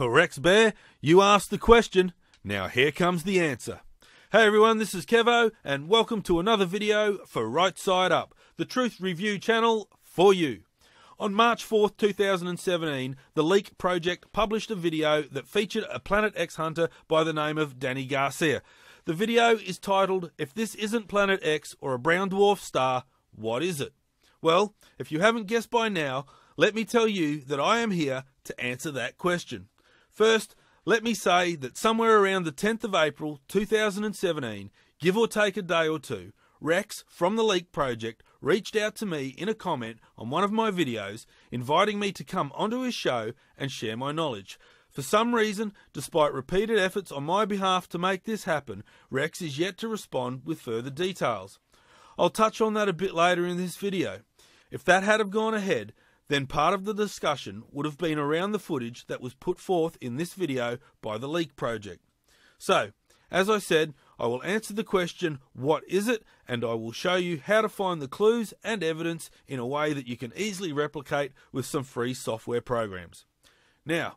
Well, Rex Bear, you asked the question. Now here comes the answer. Hey everyone, this is Kevo, and welcome to another video for Right Side Up, the truth review channel for you. On March 4th, 2017, the Leak Project published a video that featured a Planet X hunter by the name of Danny Garceau. The video is titled, "If this isn't Planet X or a Brown Dwarf Star, what is it?" Well, if you haven't guessed by now, let me tell you that I am here to answer that question. First, let me say that somewhere around the 10th of April 2017, give or take a day or two, Rex from the Leak Project reached out to me in a comment on one of my videos, inviting me to come onto his show and share my knowledge. For some reason, despite repeated efforts on my behalf to make this happen, Rex is yet to respond with further details. I'll touch on that a bit later in this video. If that had have gone ahead, then part of the discussion would have been around the footage that was put forth in this video by the Leak Project. So, as I said, I will answer the question, what is it? And I will show you how to find the clues and evidence in a way that you can easily replicate with some free software programs. Now,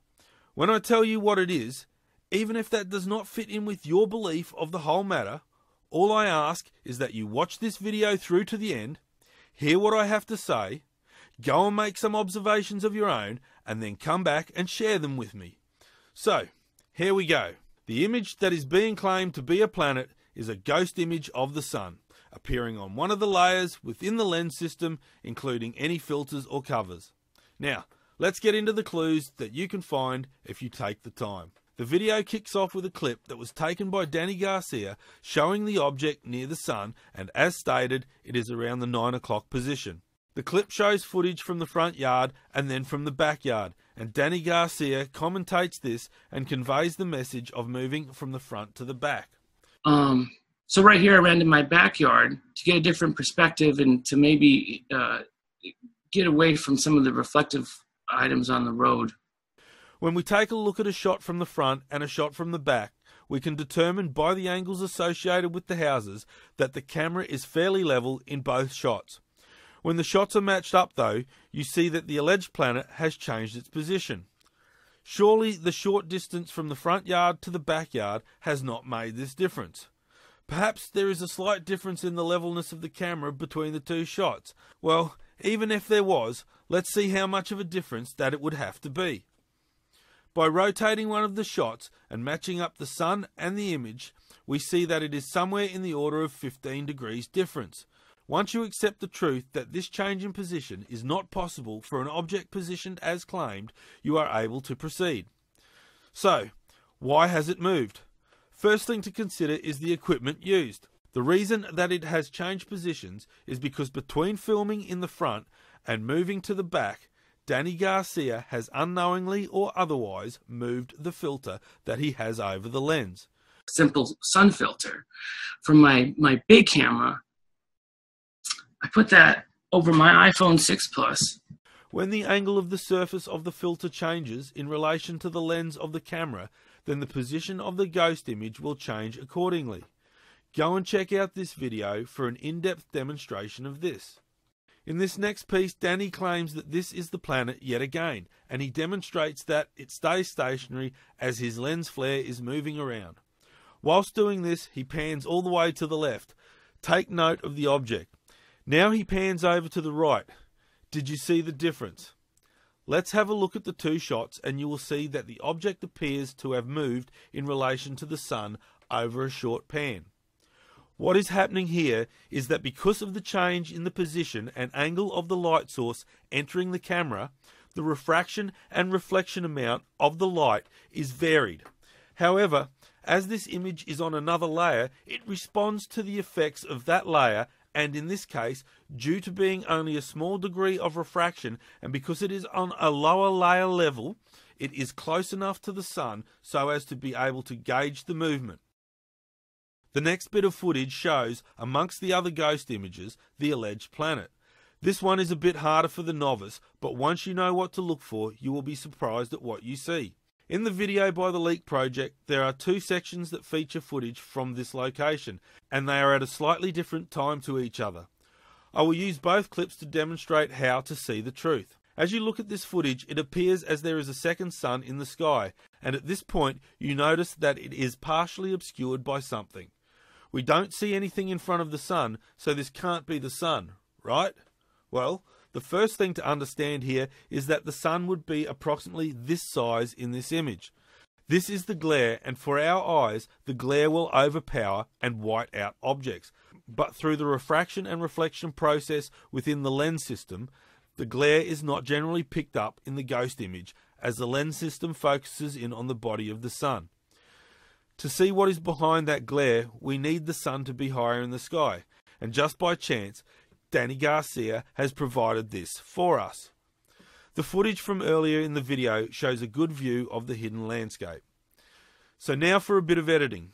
when I tell you what it is, even if that does not fit in with your belief of the whole matter, all I ask is that you watch this video through to the end, hear what I have to say, go and make some observations of your own, and then come back and share them with me. So, here we go. The image that is being claimed to be a planet is a ghost image of the sun, appearing on one of the layers within the lens system, including any filters or covers. Now, let's get into the clues that you can find if you take the time. The video kicks off with a clip that was taken by Danny Garceau showing the object near the sun, and as stated, it is around the 9 o'clock position. The clip shows footage from the front yard and then from the backyard, and Danny Garceau commentates this and conveys the message of moving from the front to the back. So right here I ran to my backyard to get a different perspective and to maybe get away from some of the reflective items on the road. When we take a look at a shot from the front and a shot from the back, we can determine by the angles associated with the houses that the camera is fairly level in both shots. When the shots are matched up though, you see that the alleged planet has changed its position. Surely the short distance from the front yard to the backyard has not made this difference. Perhaps there is a slight difference in the levelness of the camera between the two shots. Well, even if there was, let's see how much of a difference that it would have to be. By rotating one of the shots and matching up the sun and the image, we see that it is somewhere in the order of 15 degrees difference. Once you accept the truth that this change in position is not possible for an object positioned as claimed, you are able to proceed. So, why has it moved? First thing to consider is the equipment used. The reason that it has changed positions is because between filming in the front and moving to the back, Danny Garceau has unknowingly or otherwise moved the filter that he has over the lens. Simple sun filter from my big camera. I put that over my iPhone 6 Plus. When the angle of the surface of the filter changes in relation to the lens of the camera, then the position of the ghost image will change accordingly. Go and check out this video for an in-depth demonstration of this. In this next piece, Danny claims that this is the planet yet again, and he demonstrates that it stays stationary as his lens flare is moving around. Whilst doing this, he pans all the way to the left. Take note of the object. Now he pans over to the right. Did you see the difference? Let's have a look at the two shots and you will see that the object appears to have moved in relation to the sun over a short pan. What is happening here is that because of the change in the position and angle of the light source entering the camera, the refraction and reflection amount of the light is varied. However, as this image is on another layer, it responds to the effects of that layer, and in this case, due to being only a small degree of refraction and because it is on a lower layer level, it is close enough to the sun so as to be able to gauge the movement. The next bit of footage shows, amongst the other ghost images, the alleged planet. This one is a bit harder for the novice, but once you know what to look for, you will be surprised at what you see. In the video by the Leak Project, there are two sections that feature footage from this location, and they are at a slightly different time to each other. I will use both clips to demonstrate how to see the truth. As you look at this footage, it appears as there is a second sun in the sky, and at this point you notice that it is partially obscured by something. We don't see anything in front of the sun, so this can't be the sun, right? Well, the first thing to understand here is that the sun would be approximately this size in this image. This is the glare, and for our eyes, the glare will overpower and white out objects. But through the refraction and reflection process within the lens system, the glare is not generally picked up in the ghost image, as the lens system focuses in on the body of the sun. To see what is behind that glare, we need the sun to be higher in the sky, and just by chance, Danny Garcia has provided this for us. The footage from earlier in the video shows a good view of the hidden landscape. So now for a bit of editing.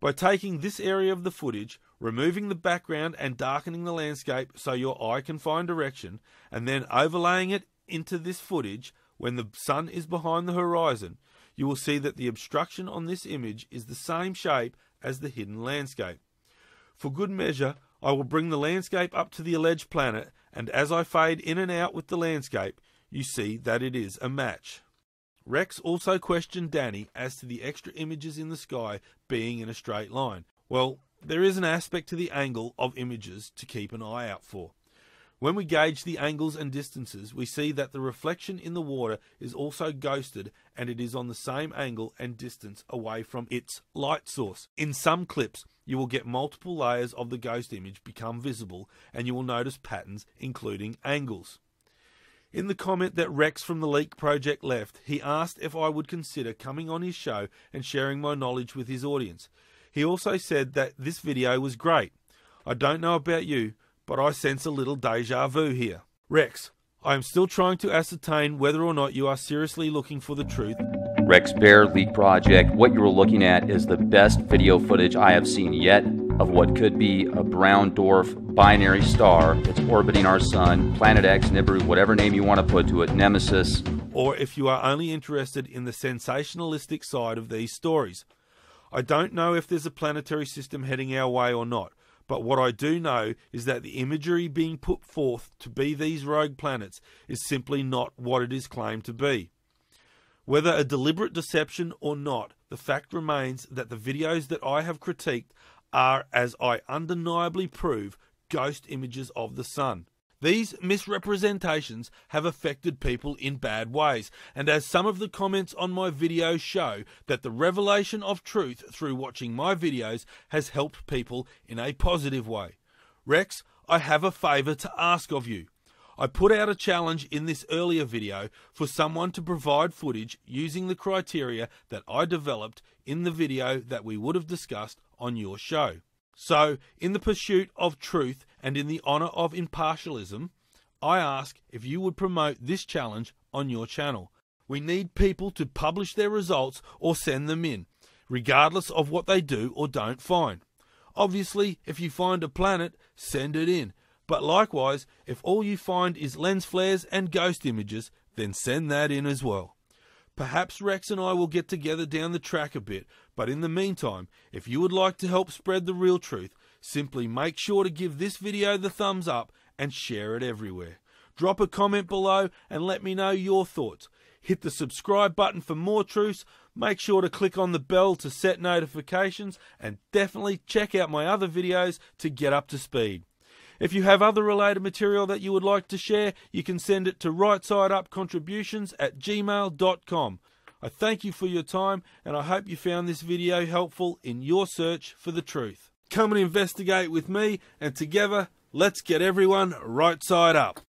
By taking this area of the footage, removing the background and darkening the landscape so your eye can find direction, and then overlaying it into this footage when the sun is behind the horizon, you will see that the obstruction on this image is the same shape as the hidden landscape. For good measure, I will bring the landscape up to the alleged planet, and as I fade in and out with the landscape, you see that it is a match. Rex also questioned Danny as to the extra images in the sky being in a straight line. Well, there is an aspect to the angle of images to keep an eye out for. When we gauge the angles and distances, we see that the reflection in the water is also ghosted, and it is on the same angle and distance away from its light source. In some clips, you will get multiple layers of the ghost image become visible, and you will notice patterns including angles. In the comment that Rex from the Leak Project left, he asked if I would consider coming on his show and sharing my knowledge with his audience. He also said that this video was great. I don't know about you, but I sense a little deja vu here. Rex, I am still trying to ascertain whether or not you are seriously looking for the truth. Rex Bear, Leak Project, what you are looking at is the best video footage I have seen yet of what could be a brown dwarf binary star that's orbiting our sun, Planet X, Nibiru, whatever name you want to put to it, Nemesis. Or if you are only interested in the sensationalistic side of these stories. I don't know if there's a planetary system heading our way or not, but what I do know is that the imagery being put forth to be these rogue planets is simply not what it is claimed to be. Whether a deliberate deception or not, the fact remains that the videos that I have critiqued are, as I undeniably prove, ghost images of the sun. These misrepresentations have affected people in bad ways, and as some of the comments on my videos show, that the revelation of truth through watching my videos has helped people in a positive way. Rex, I have a favour to ask of you. I put out a challenge in this earlier video for someone to provide footage using the criteria that I developed in the video that we would have discussed on your show. So, in the pursuit of truth and in the honour of impartialism, I ask if you would promote this challenge on your channel. We need people to publish their results or send them in, regardless of what they do or don't find. Obviously, if you find a planet, send it in. But likewise, if all you find is lens flares and ghost images, then send that in as well. Perhaps Rex and I will get together down the track a bit, but in the meantime, if you would like to help spread the real truth, simply make sure to give this video the thumbs up and share it everywhere. Drop a comment below and let me know your thoughts. Hit the subscribe button for more truths, make sure to click on the bell to set notifications, and definitely check out my other videos to get up to speed. If you have other related material that you would like to share, you can send it to rightsideupcontributions@gmail.com. I thank you for your time, and I hope you found this video helpful in your search for the truth. Come and investigate with me, and together, let's get everyone right side up.